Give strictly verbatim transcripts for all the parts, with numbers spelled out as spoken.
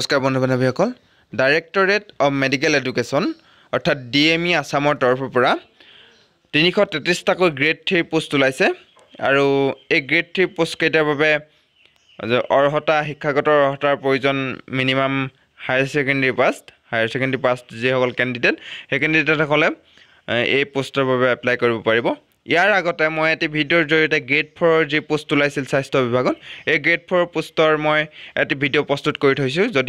नमस्कार बंधु बान्धवीসকল डायरेक्टरेट अफ मेडिकल एडुकेशन अर्थात डीएमई आसाम तरफर परा तीन सौ तैंतीस टाको ग्रेड थ्री पोस्ट ओलाइसे आरो ए ग्रेड थ्री पोस्ट केटार বাবে अर्हता शिक्षागत अर्हतार प्रयोजन minimum higher secondary pass higher secondary pass जिसकल कैंडिडेट हे कैंडिडेटসকলে ए पोस्टर বাবে एप्लाई কৰিব পাৰিব। यार आगते मैं ये भिडिओर जरिए ग्रेड फोर जी पोस्ट ऊल स्वास्थ्य विभाग ये ग्रेड फोर पोस्टर मैं ये भिडिओ प्रस्तुत कर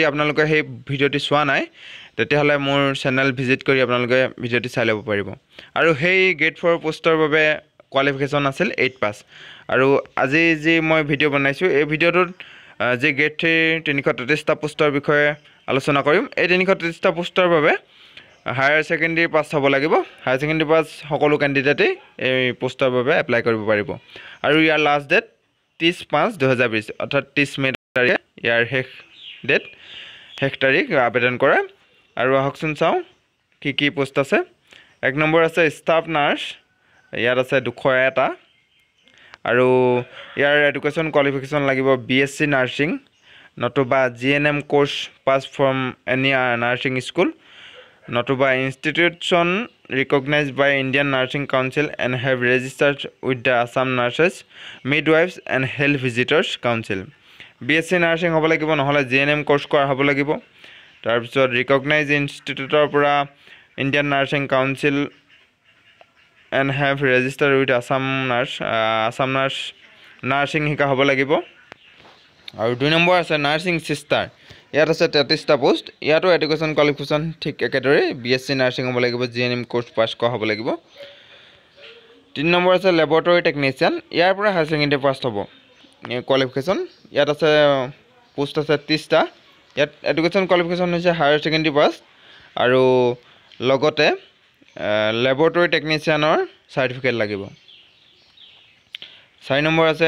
आपलोक भिडिओ चुना ना तेल मोर चेनेल भिजिट कर भिडिओ चाय लो पार और ग्रेड फोर पोस्टर बे क्वालिफिकेशन आसिल एट पास और आज जी मैं भिडिओ बनाई ये भिडिओ जी ग्रेड थ्री तीन सौ तैंतीस पोस्टर विषय आलोचना करूँ। ये तीन सौ तैंतीस पोस्टर बे हायर सेकेंडरी पास हम लगे हायर सेकेंडरी पास सको कैंडिडेट पोस्टर एप्लाई पार और यार लास्ट डेट तीस पाँच दुहजार बीस अर्थात तीस मे तारीख यार शेष डेट शेष तारीख आवेदन कर और आहकन चाँव कि कि पोस्ट आसे। एक नम्बर आसे स्टाफ नार्स इतना दुश एटा और यार एडुकेशन क्वालिफिकेशन लगे बीएससी नार्सिंग नतुबा GNM course pass from any nursing school नतुबा institution recognized by Indian Nursing Council and have registered with the Assam Nurses, Midwives and Health Visitors Council. B S C Nursing होब लगे ना J N M course कर होब लगे तार recognized institute पर Indian Nursing Council and have registered with Assam Nurse Assam Nurse nursing शिका होब लगे और दुई नम्बर आसे nursing sister इतना आस तेतीस पोस्ट इतो एडुकेशन क्वालिफिकेशन ठीक एक बीएससी नार्सिंग हम लगे जीएनएम कोर्स पास कर हम लगे। तीन नम्बर आस लेबरेटरी टेक्नीशियन इार हायर सेकेंडरी पास हम क्वालिफिकेशन इतना आस पोस्ट आस तीसटा इत education qualification higher secondary pass और लेबरेटरी टेक्नीशियनर सर्टिफिकेट लगे। चार नम्बर आस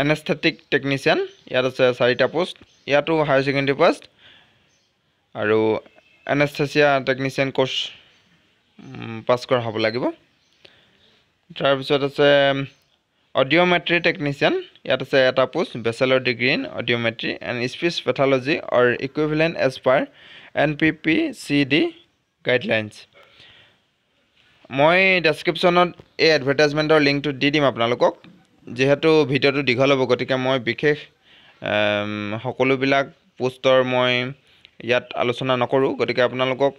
एनेस्थेटिक टेक्नीशियन इतना आस चार पोस्ट इतो हायर सेकेंडरी पास और एनेस्थेसिया टेक्नीशियन कोर्स पास कर हम लगे। तारपत ऑडियोमेट्री टेक्नीशियन इतना एटा post bachelor degree in audiometry and speech pathology और equivalent as per NPPC guidelines. मैं डेस्क्रिप्शन ये एडभार्टाइजमेंटर लिंक तो दी दीम आपलोक जीतु भिडिओ दीघल हम गति के मैं विशेष সকলোবিলাক পোষ্টৰ মই ইয়াত আলোচনা নকৰো গতিকে আপোনালোকক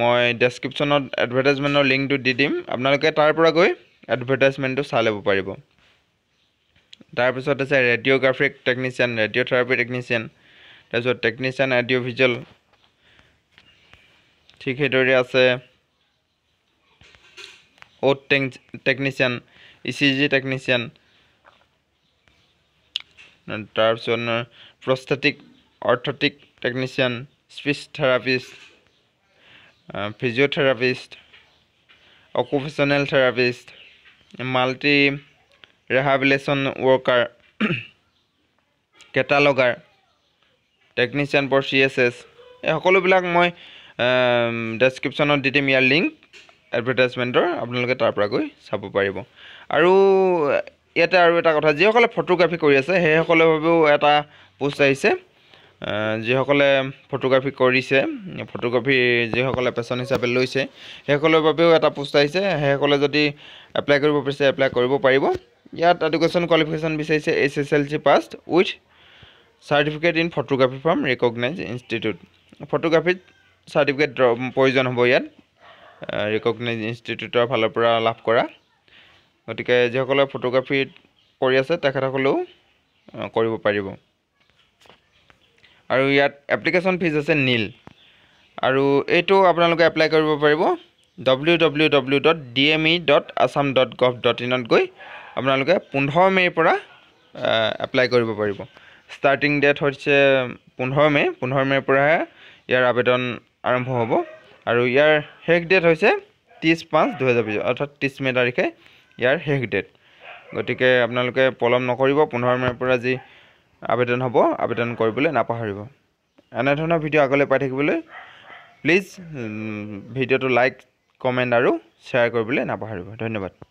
মই ডেসক্ৰিপচনত এডভাৰটাইজমেন্টৰ লিংকটো দি দিম আপোনালোকে তাৰ পৰা গৈ এডভাৰটাইজমেন্টটো চাই ল'ব পাৰিব। তাৰ পিছত আছে ৰেডিঅ'গ্ৰাফিক টেকনিচিয়ান ৰেডিঅ'থেৰাপি টেকনিচিয়ান তাৰ পিছত টেকনিচিয়ান অডিঅ' ভিজুৱেল ঠিক সেইদৰে আছে অট টেকনিচিয়ান ইচিজি টেকনিচিয়ান तार prosthetic orthotic technician speech therapist physiotherapist occupational therapist multi rehabilitation worker cataloguer technician for CSS सकलोबी मैं डेस्क्रिप्शन दी दीम यार लिंक एडभार्टाइजमेंटर आपलोक गई चाब पार। और इते और कथा जिसके फटोग्राफी करता पोस्ट जिसके फटोग्राफी करसे फटोग्राफी जिसके पेशन हिसाब से लैसे सकोटा पोस्ट जदि एप्लाई पिछले एप्लाई पार। इतना एडुकेशन क्वालिफिकेशन विचार S S L C pass उथ certificate in photography from recognise institute photography certificate प्रयोजन हम इतना रिकगनाइज इन्स्टिट्यूटर फलर लाभ कर गति के जिसके फटोग्राफी कर और इतना एप्लिकेशन फीस आसे नील और यू आपलोक एप्लाई पार W W W dot D M E dot Assam डट गव डट इन गई आपलोक पंद्रह मे पर एप्लाई पार स्टार्टिंग डेट से पंद्रह मे पंद्रह मे पर यार आवेदन आरम्भ हम और यार शेष डेट से तीस पाँच दुहजार बीस अर्थात तीस मे तारिखे यार शेष डेट गति के आपलोक पलम नक पंद्रह मे पर जी आवेदन हम आवेदन नपाहर। एने भिडिओ आगे पाई प्लिज भिडिओ लाइक कमेन्ट और शेयर नपाहर। धन्यवाद।